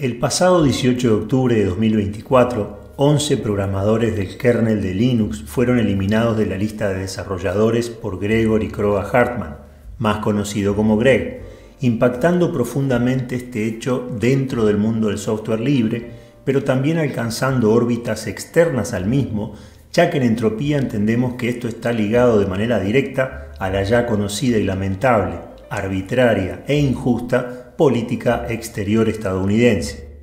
El pasado 18 de octubre de 2024, 11 programadores del kernel de Linux fueron eliminados de la lista de desarrolladores por Gregory Kroah-Hartman, más conocido como Greg, impactando profundamente este hecho dentro del mundo del software libre, pero también alcanzando órbitas externas al mismo, ya que en entropía entendemos que esto está ligado de manera directa a la ya conocida y lamentable, arbitraria e injusta política exterior estadounidense.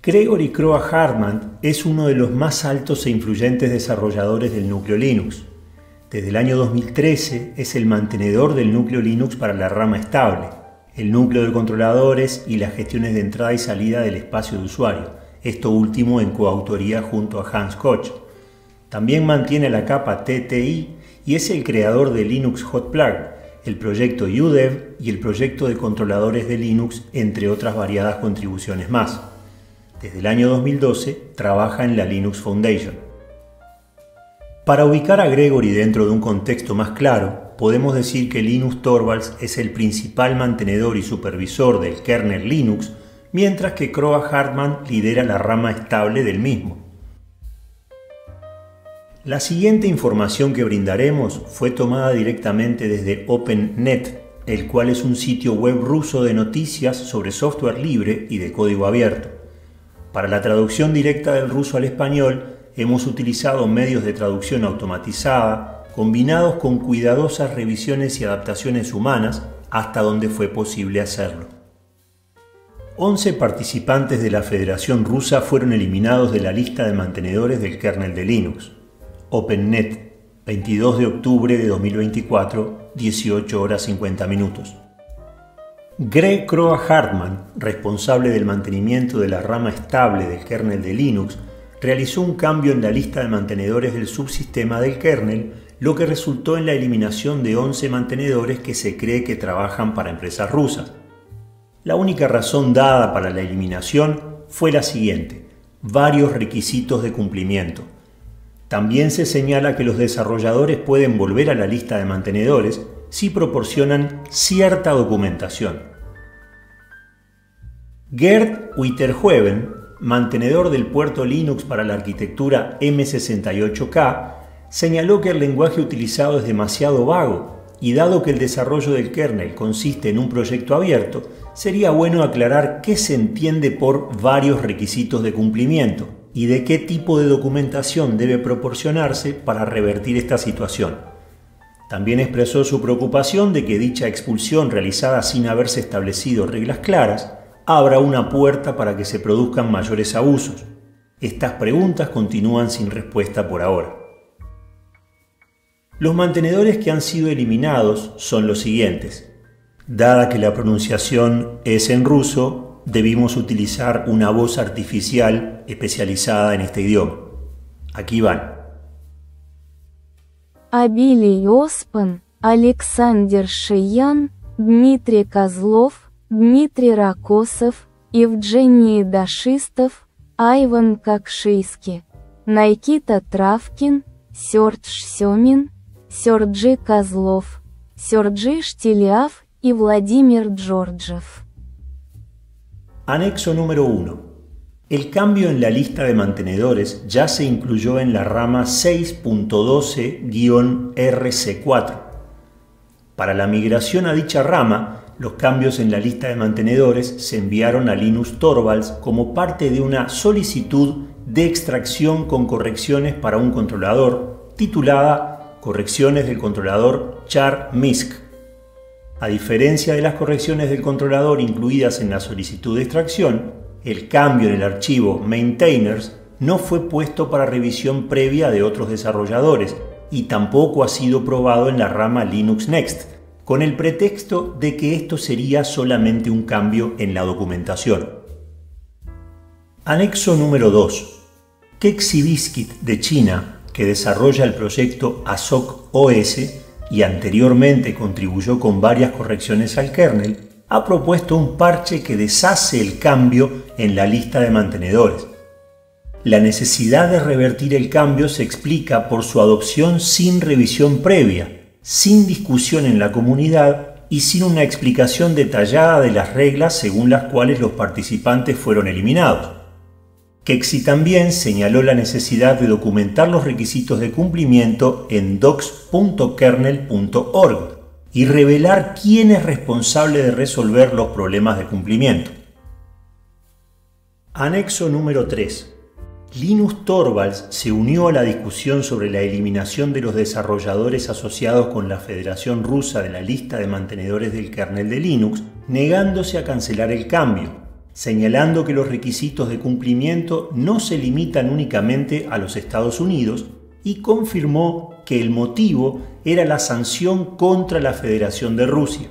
Gregory Kroah-Hartman es uno de los más altos e influyentes desarrolladores del núcleo Linux. Desde el año 2013 es el mantenedor del núcleo Linux para la rama estable, el núcleo de controladores y las gestiones de entrada y salida del espacio de usuario, esto último en coautoría junto a Hans Koch. También mantiene la capa TTI y es el creador de Linux Hot Plug, el proyecto UDEV y el proyecto de controladores de Linux, entre otras variadas contribuciones más. Desde el año 2012 trabaja en la Linux Foundation. Para ubicar a Gregory dentro de un contexto más claro, podemos decir que Linus Torvalds es el principal mantenedor y supervisor del kernel Linux, mientras que Kroah-Hartman lidera la rama estable del mismo. La siguiente información que brindaremos fue tomada directamente desde OpenNet, el cual es un sitio web ruso de noticias sobre software libre y de código abierto. Para la traducción directa del ruso al español, hemos utilizado medios de traducción automatizada, combinados con cuidadosas revisiones y adaptaciones humanas hasta donde fue posible hacerlo. 11 participantes de la Federación Rusa fueron eliminados de la lista de mantenedores del kernel de Linux. OpenNet, 22 de octubre de 2024, 18:50 min. Greg Kroah-Hartman, responsable del mantenimiento de la rama estable del kernel de Linux, realizó un cambio en la lista de mantenedores del subsistema del kernel, lo que resultó en la eliminación de 11 mantenedores que se cree que trabajan para empresas rusas. La única razón dada para la eliminación fue la siguiente: varios requisitos de cumplimiento. También se señala que los desarrolladores pueden volver a la lista de mantenedores si proporcionan cierta documentación. Gerd Witterhoeven, mantenedor del puerto Linux para la arquitectura M68K, señaló que el lenguaje utilizado es demasiado vago y, dado que el desarrollo del kernel consiste en un proyecto abierto, sería bueno aclarar qué se entiende por varios requisitos de cumplimiento y de qué tipo de documentación debe proporcionarse para revertir esta situación. También expresó su preocupación de que dicha expulsión realizada sin haberse establecido reglas claras abra una puerta para que se produzcan mayores abusos. Estas preguntas continúan sin respuesta por ahora. Los mantenedores que han sido eliminados son los siguientes. Dada que la pronunciación es en ruso, debimos utilizar una voz artificial especializada en este idioma. Aquí van. Abili Ospan, Alexander Shiyan, Dmitry Kozlov, Dmitry Rokosov, Evgeniy Dushistov, Ivan Kokshaysky, Nikita Travkin, Serge Semin, Sergey Kozlov, Sergey Shtylyov y Vladimir Georgiev. Anexo número 1. El cambio en la lista de mantenedores ya se incluyó en la rama 6.12-RC4. Para la migración a dicha rama, los cambios en la lista de mantenedores se enviaron a Linus Torvalds como parte de una solicitud de extracción con correcciones para un controlador titulada Correcciones del controlador char-misc. A diferencia de las correcciones del controlador incluidas en la solicitud de extracción, el cambio en el archivo maintainers no fue puesto para revisión previa de otros desarrolladores y tampoco ha sido probado en la rama Linux Next, con el pretexto de que esto sería solamente un cambio en la documentación. Anexo número 2. Kexy Bizkit de China, que desarrolla el proyecto ASOC-OS, y anteriormente contribuyó con varias correcciones al kernel, ha propuesto un parche que deshace el cambio en la lista de mantenedores. La necesidad de revertir el cambio se explica por su adopción sin revisión previa, sin discusión en la comunidad y sin una explicación detallada de las reglas según las cuales los participantes fueron eliminados. Kexy también señaló la necesidad de documentar los requisitos de cumplimiento en docs.kernel.org y revelar quién es responsable de resolver los problemas de cumplimiento. Anexo número 3. Linus Torvalds se unió a la discusión sobre la eliminación de los desarrolladores asociados con la Federación Rusa de la lista de mantenedores del kernel de Linux, negándose a cancelar el cambio, señalando que los requisitos de cumplimiento no se limitan únicamente a los Estados Unidos, y confirmó que el motivo era la sanción contra la Federación de Rusia.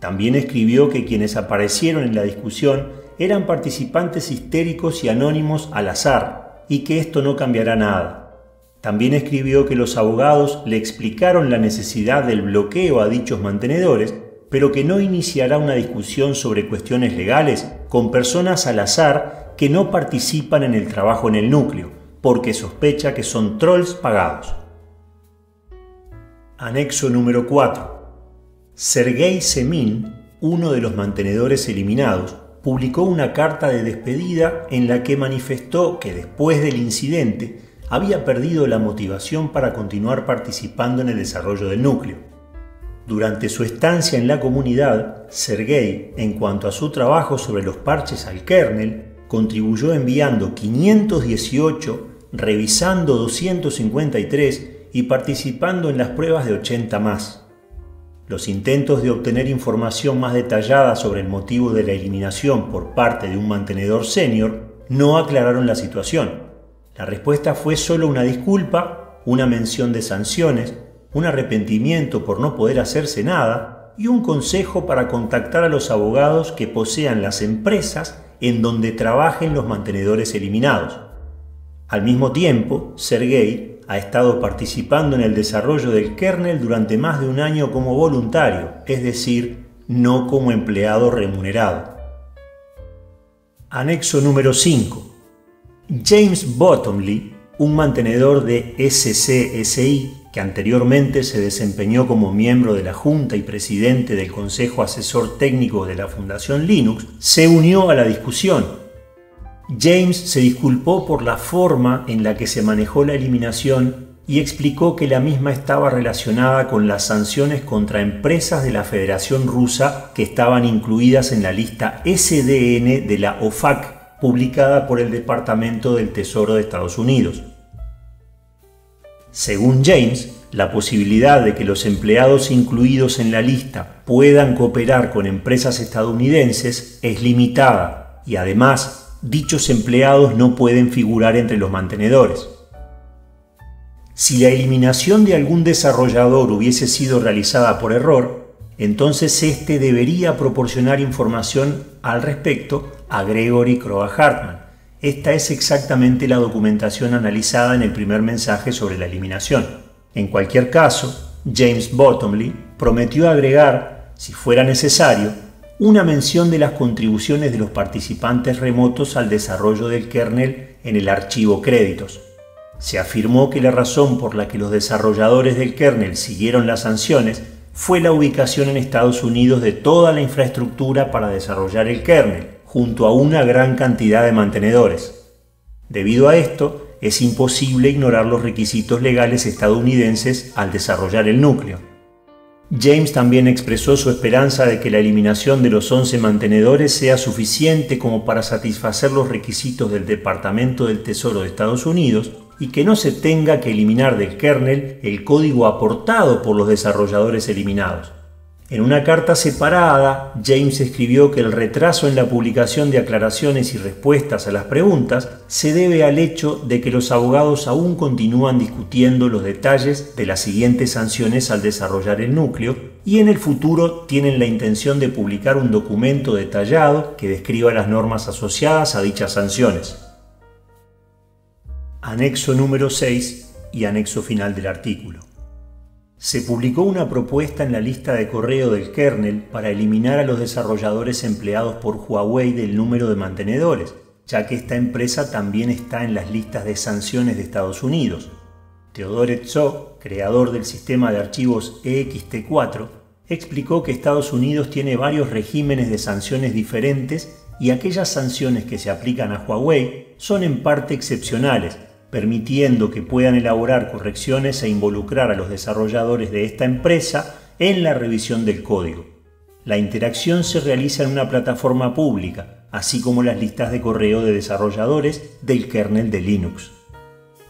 También escribió que quienes aparecieron en la discusión eran participantes histéricos y anónimos al azar, y que esto no cambiará nada. También escribió que los abogados le explicaron la necesidad del bloqueo a dichos mantenedores, pero que no iniciará una discusión sobre cuestiones legales con personas al azar que no participan en el trabajo en el núcleo, porque sospecha que son trolls pagados. Anexo número 4. Sergey Semin, uno de los mantenedores eliminados, publicó una carta de despedida en la que manifestó que después del incidente había perdido la motivación para continuar participando en el desarrollo del núcleo. Durante su estancia en la comunidad, Sergey, en cuanto a su trabajo sobre los parches al kernel, contribuyó enviando 518, revisando 253 y participando en las pruebas de 80 más. Los intentos de obtener información más detallada sobre el motivo de la eliminación por parte de un mantenedor senior no aclararon la situación. La respuesta fue solo una disculpa, una mención de sanciones, un arrepentimiento por no poder hacerse nada y un consejo para contactar a los abogados que posean las empresas en donde trabajen los mantenedores eliminados. Al mismo tiempo, Sergey ha estado participando en el desarrollo del kernel durante más de un año como voluntario, es decir, no como empleado remunerado. Anexo número 5. James Bottomley, un mantenedor de SCSI que anteriormente se desempeñó como miembro de la Junta y presidente del Consejo Asesor Técnico de la Fundación Linux, se unió a la discusión. James se disculpó por la forma en la que se manejó la eliminación y explicó que la misma estaba relacionada con las sanciones contra empresas de la Federación Rusa que estaban incluidas en la lista SDN de la OFAC, publicada por el Departamento del Tesoro de Estados Unidos. Según James, la posibilidad de que los empleados incluidos en la lista puedan cooperar con empresas estadounidenses es limitada y además, dichos empleados no pueden figurar entre los mantenedores. Si la eliminación de algún desarrollador hubiese sido realizada por error, entonces éste debería proporcionar información al respecto a Gregory Kroah-Hartman. Esta es exactamente la documentación analizada en el primer mensaje sobre la eliminación. En cualquier caso, James Bottomley prometió agregar, si fuera necesario, una mención de las contribuciones de los participantes remotos al desarrollo del kernel en el archivo créditos. Se afirmó que la razón por la que los desarrolladores del kernel siguieron las sanciones fue la ubicación en Estados Unidos de toda la infraestructura para desarrollar el kernel, junto a una gran cantidad de mantenedores. Debido a esto, es imposible ignorar los requisitos legales estadounidenses al desarrollar el núcleo. James también expresó su esperanza de que la eliminación de los 11 mantenedores sea suficiente como para satisfacer los requisitos del Departamento del Tesoro de Estados Unidos y que no se tenga que eliminar del kernel el código aportado por los desarrolladores eliminados. En una carta separada, James escribió que el retraso en la publicación de aclaraciones y respuestas a las preguntas se debe al hecho de que los abogados aún continúan discutiendo los detalles de las siguientes sanciones al desarrollar el núcleo y en el futuro tienen la intención de publicar un documento detallado que describa las normas asociadas a dichas sanciones. Anexo número 6 y anexo final del artículo. Se publicó una propuesta en la lista de correo del kernel para eliminar a los desarrolladores empleados por Huawei del número de mantenedores, ya que esta empresa también está en las listas de sanciones de Estados Unidos. Theodore Tso, creador del sistema de archivos EXT4, explicó que Estados Unidos tiene varios regímenes de sanciones diferentes y aquellas sanciones que se aplican a Huawei son en parte excepcionales, permitiendo que puedan elaborar correcciones e involucrar a los desarrolladores de esta empresa en la revisión del código. La interacción se realiza en una plataforma pública, así como las listas de correo de desarrolladores del kernel de Linux.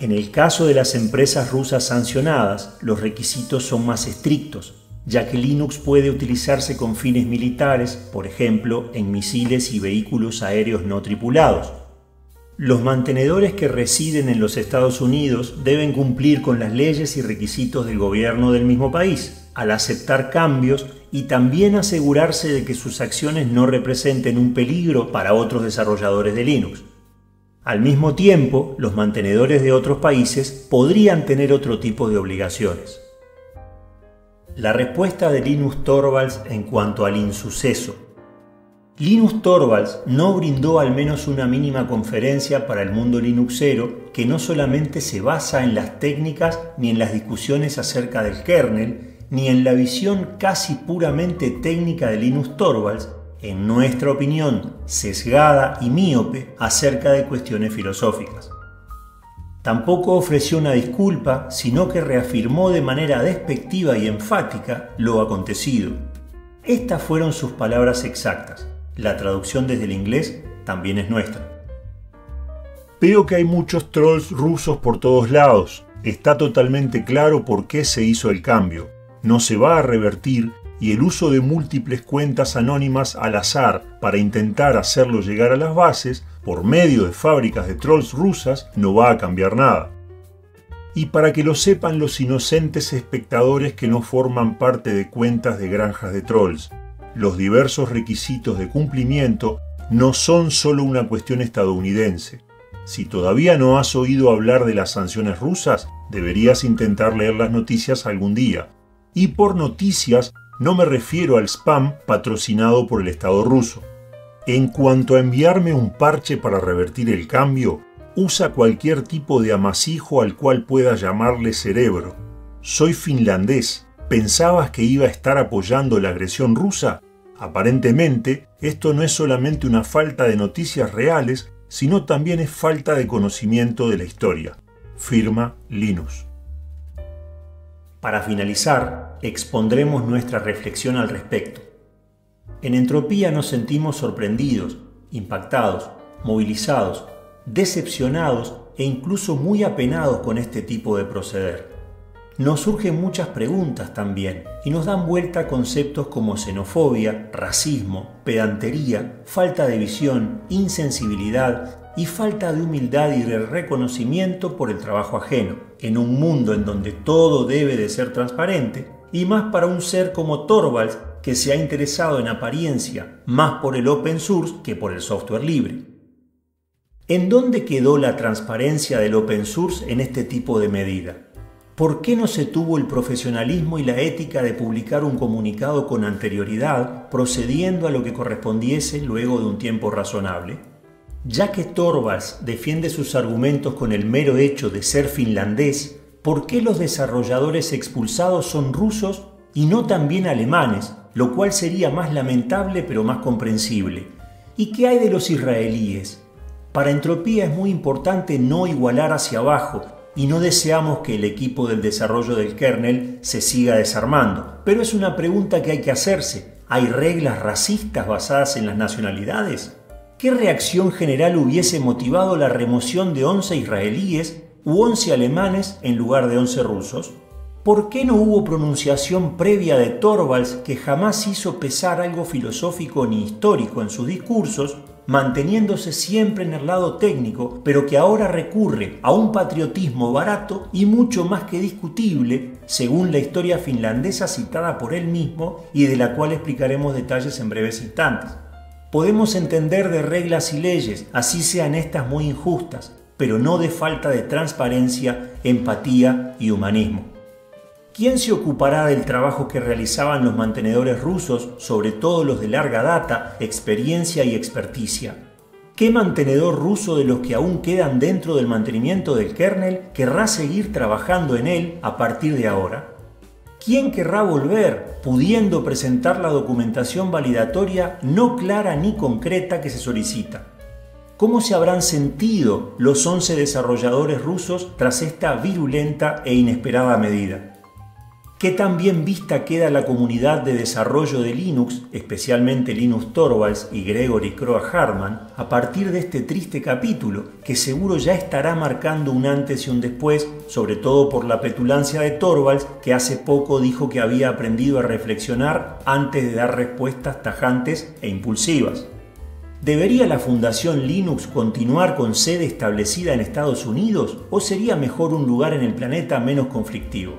En el caso de las empresas rusas sancionadas, los requisitos son más estrictos, ya que Linux puede utilizarse con fines militares, por ejemplo, en misiles y vehículos aéreos no tripulados. Los mantenedores que residen en los Estados Unidos deben cumplir con las leyes y requisitos del gobierno del mismo país, al aceptar cambios y también asegurarse de que sus acciones no representen un peligro para otros desarrolladores de Linux. Al mismo tiempo, los mantenedores de otros países podrían tener otro tipo de obligaciones. La respuesta de Linus Torvalds en cuanto al insuceso. Linus Torvalds no brindó al menos una mínima conferencia para el mundo linuxero que no solamente se basa en las técnicas ni en las discusiones acerca del kernel, ni en la visión casi puramente técnica de Linus Torvalds, en nuestra opinión sesgada y míope acerca de cuestiones filosóficas. Tampoco ofreció una disculpa, sino que reafirmó de manera despectiva y enfática lo acontecido. Estas fueron sus palabras exactas. La traducción desde el inglés también es nuestra. Veo que hay muchos trolls rusos por todos lados. Está totalmente claro por qué se hizo el cambio. No se va a revertir y el uso de múltiples cuentas anónimas al azar para intentar hacerlo llegar a las bases por medio de fábricas de trolls rusas no va a cambiar nada. Y para que lo sepan los inocentes espectadores que no forman parte de cuentas de granjas de trolls, los diversos requisitos de cumplimiento no son solo una cuestión estadounidense. Si todavía no has oído hablar de las sanciones rusas, deberías intentar leer las noticias algún día. Y por noticias no me refiero al spam patrocinado por el Estado ruso. En cuanto a enviarme un parche para revertir el cambio, usa cualquier tipo de amasijo al cual pueda llamarle cerebro. Soy finlandés. ¿Pensabas que iba a estar apoyando la agresión rusa? Aparentemente, esto no es solamente una falta de noticias reales, sino también es falta de conocimiento de la historia. Firma Linus. Para finalizar, expondremos nuestra reflexión al respecto. En Entropía nos sentimos sorprendidos, impactados, movilizados, decepcionados e incluso muy apenados con este tipo de proceder. Nos surgen muchas preguntas también y nos dan vuelta conceptos como xenofobia, racismo, pedantería, falta de visión, insensibilidad, y falta de humildad y de reconocimiento por el trabajo ajeno, en un mundo en donde todo debe de ser transparente, y más para un ser como Torvalds que se ha interesado en apariencia más por el open source que por el software libre. ¿En dónde quedó la transparencia del open source en este tipo de medida? ¿Por qué no se tuvo el profesionalismo y la ética de publicar un comunicado con anterioridad, procediendo a lo que correspondiese luego de un tiempo razonable? Ya que Torvalds defiende sus argumentos con el mero hecho de ser finlandés, ¿por qué los desarrolladores expulsados son rusos y no también alemanes? Lo cual sería más lamentable pero más comprensible. ¿Y qué hay de los israelíes? Para Entropía es muy importante no igualar hacia abajo y no deseamos que el equipo del desarrollo del kernel se siga desarmando. Pero es una pregunta que hay que hacerse. ¿Hay reglas racistas basadas en las nacionalidades? ¿Qué reacción general hubiese motivado la remoción de 11 israelíes u 11 alemanes en lugar de 11 rusos? ¿Por qué no hubo pronunciación previa de Torvalds, que jamás hizo pesar algo filosófico ni histórico en sus discursos, manteniéndose siempre en el lado técnico, pero que ahora recurre a un patriotismo barato y mucho más que discutible, según la historia finlandesa citada por él mismo y de la cual explicaremos detalles en breves instantes? Podemos entender de reglas y leyes, así sean estas muy injustas, pero no de falta de transparencia, empatía y humanismo. ¿Quién se ocupará del trabajo que realizaban los mantenedores rusos, sobre todo los de larga data, experiencia y experticia? ¿Qué mantenedor ruso de los que aún quedan dentro del mantenimiento del kernel querrá seguir trabajando en él a partir de ahora? ¿Quién querrá volver pudiendo presentar la documentación validatoria no clara ni concreta que se solicita? ¿Cómo se habrán sentido los 11 desarrolladores rusos tras esta virulenta e inesperada medida? ¿Qué tan bien vista queda la comunidad de desarrollo de Linux, especialmente Linus Torvalds y Gregory Kroah-Hartman, a partir de este triste capítulo que seguro ya estará marcando un antes y un después, sobre todo por la petulancia de Torvalds, que hace poco dijo que había aprendido a reflexionar antes de dar respuestas tajantes e impulsivas? ¿Debería la Fundación Linux continuar con sede establecida en Estados Unidos o sería mejor un lugar en el planeta menos conflictivo?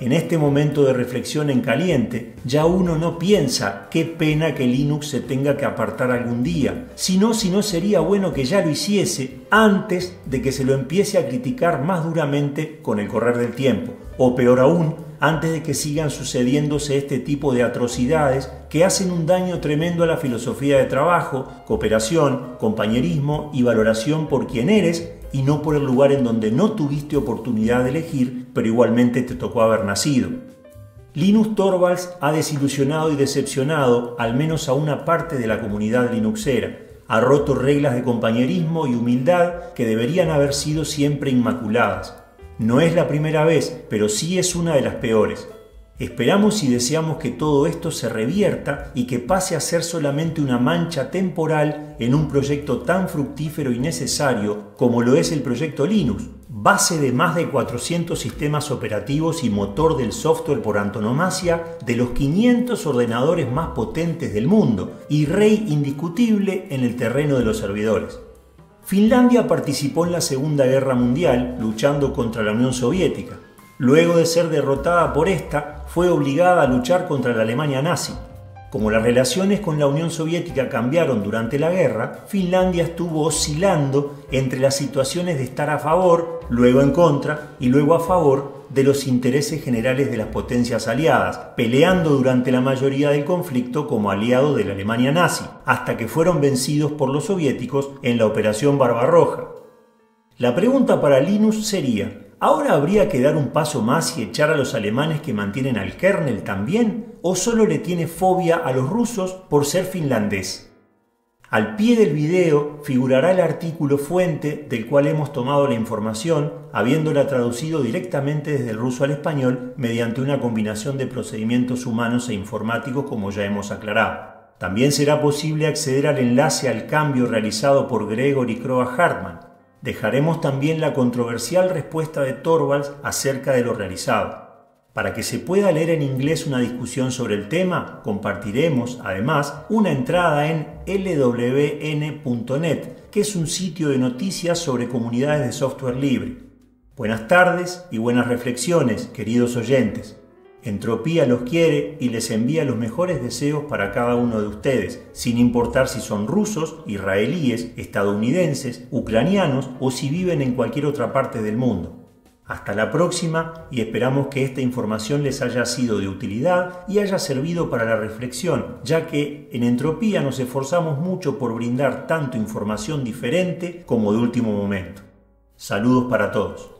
En este momento de reflexión en caliente, ya uno no piensa qué pena que Linux se tenga que apartar algún día, sino si no sería bueno que ya lo hiciese antes de que se lo empiece a criticar más duramente con el correr del tiempo, o peor aún, antes de que sigan sucediéndose este tipo de atrocidades que hacen un daño tremendo a la filosofía de trabajo, cooperación, compañerismo y valoración por quien eres y no por el lugar en donde no tuviste oportunidad de elegir, pero igualmente te tocó haber nacido. Linus Torvalds ha desilusionado y decepcionado al menos a una parte de la comunidad linuxera. Ha roto reglas de compañerismo y humildad que deberían haber sido siempre inmaculadas. No es la primera vez, pero sí es una de las peores. Esperamos y deseamos que todo esto se revierta y que pase a ser solamente una mancha temporal en un proyecto tan fructífero y necesario como lo es el proyecto Linux, base de más de 400 sistemas operativos y motor del software por antonomasia de los 500 ordenadores más potentes del mundo y rey indiscutible en el terreno de los servidores. Finlandia participó en la Segunda Guerra Mundial luchando contra la Unión Soviética. Luego de ser derrotada por esta, fue obligada a luchar contra la Alemania nazi. Como las relaciones con la Unión Soviética cambiaron durante la guerra, Finlandia estuvo oscilando entre las situaciones de estar a favor, luego en contra y luego a favor de los intereses generales de las potencias aliadas, peleando durante la mayoría del conflicto como aliado de la Alemania nazi, hasta que fueron vencidos por los soviéticos en la Operación Barbarroja. La pregunta para Linus sería: ¿ahora habría que dar un paso más y echar a los alemanes que mantienen al kernel también? ¿O solo le tiene fobia a los rusos por ser finlandés? Al pie del video figurará el artículo fuente del cual hemos tomado la información, habiéndola traducido directamente desde el ruso al español mediante una combinación de procedimientos humanos e informáticos, como ya hemos aclarado. También será posible acceder al enlace al cambio realizado por Gregory Kroah-Hartman. Dejaremos también la controversial respuesta de Torvalds acerca de lo realizado. Para que se pueda leer en inglés una discusión sobre el tema, compartiremos, además, una entrada en lwn.net, que es un sitio de noticias sobre comunidades de software libre. Buenas tardes y buenas reflexiones, queridos oyentes. Entropía los quiere y les envía los mejores deseos para cada uno de ustedes, sin importar si son rusos, israelíes, estadounidenses, ucranianos o si viven en cualquier otra parte del mundo. Hasta la próxima y esperamos que esta información les haya sido de utilidad y haya servido para la reflexión, ya que en Entropía nos esforzamos mucho por brindar tanto información diferente como de último momento. Saludos para todos.